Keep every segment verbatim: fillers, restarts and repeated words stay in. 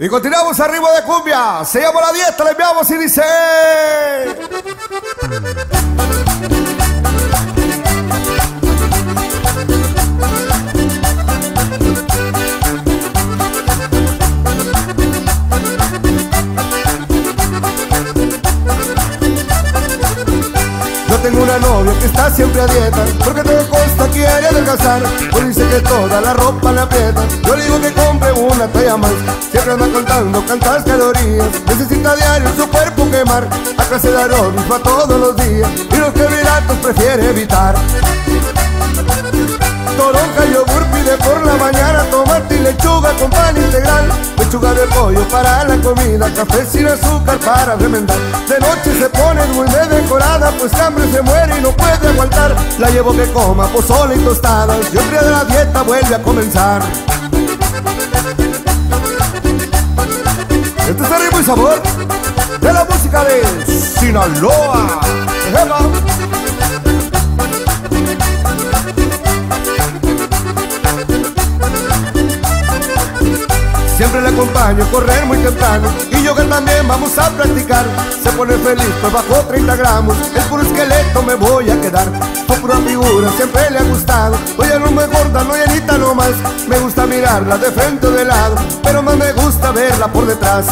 Y continuamos arriba de cumbia. Se llama La Dieta, le enviamos y dice... Yo tengo una novia que está siempre a dieta, porque todo consta quiere adelgazar. Pues dice que toda la ropa le aprieta, yo le digo que compre una talla más. Siempre anda contando cuántas calorías necesita diario su cuerpo quemar. A clase de aeróbica todos los días, y los carbohidratos prefiere evitar. Toronja, yogur pide por la mañana, tomate y lechuga con pan integral, lechuga de pollo para la comida, café sin azúcar para remendar. De noche se pone gourmet decorada, pues hambre se muere y no puede aguantar. La llevo que coma pozole y tostadas, y otro día de la dieta vuelve a comenzar. Este es el ritmo y sabor de la música de Sinaloa. Siempre le acompaño a correr muy temprano, y yoga también vamos a practicar. Se pone feliz por bajo treinta gramos, el puro esqueleto me voy a quedar. Con pura figura siempre le ha gustado, oye no me gorda, no llenita nomás. Me gusta mirarla de frente o de lado, pero más me gusta verla por detrás.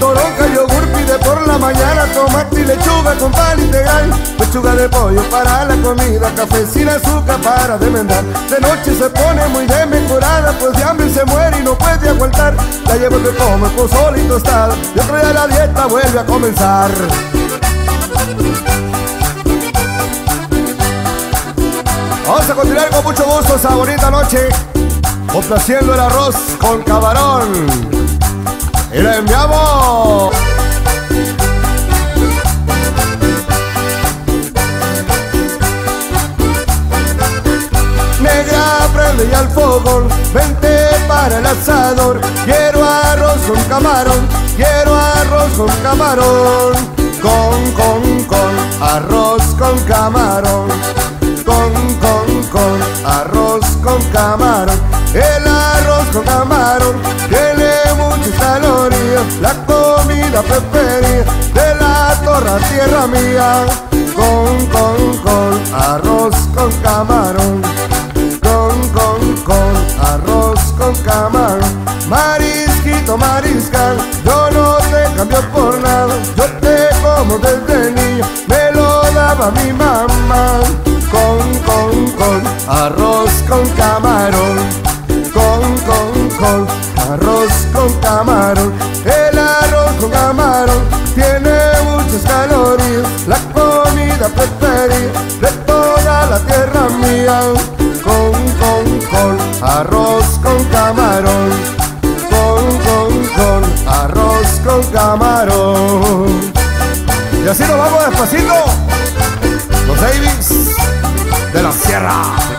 Toronja, yogur pide por la mañana, tomate y lechuga con pan integral, lechuga de pollo para la comida, café sin azúcar para remendar. De noche se pone muy desmejorada, pues de hambre se muere y no puede aguantar. La llevo que come pozole y tostada, y otro día la dieta vuelve a comenzar. Vamos a continuar con mucho gusto esa bonita noche, complaciendo el arroz con camarón. ¡Y la enviamos! Negra, prende ya el fogón, vente para el asador. Quiero arroz con camarón, quiero arroz con camarón. Con, con, con, arroz con camarón. Con, con, con, arroz con camarón. El arroz con camarón tiene muchas calorías, la comida preferida de la torra tierra mía. Con, con, con, arroz con camarón. Con, con, con, arroz con camarón. Marisquito, mariscal, yo no te cambio por nada, yo te como desde niño, me lo daba mi mamá. Con, con, con, arroz con camarón. Con, con, con, arroz con camarón. El arroz con camarón tiene muchas calorías, la comida preferida de toda la tierra mía. Con, con, con, arroz con camarón. Con, con, con, arroz con camarón. Y así nos vamos despacito, los Deyvis De La Sierra.